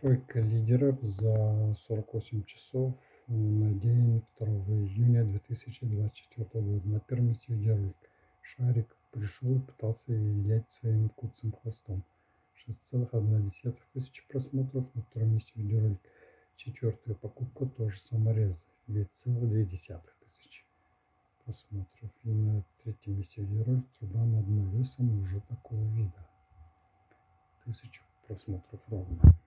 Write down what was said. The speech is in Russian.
Тройка лидеров за 48 часов на день 2 июня 2024 года. На первом месте лидирует Шарик. Пришел и пытался вилять своим куцым хвостом. 6,1 тысячи просмотров. На втором месте видеоролик «Четвертая покупка», тоже саморезы. 2,2 тысячи просмотров. И на третьем месте видеоролик «Труба над навесом» уже такого вида. 1000 просмотров ровно.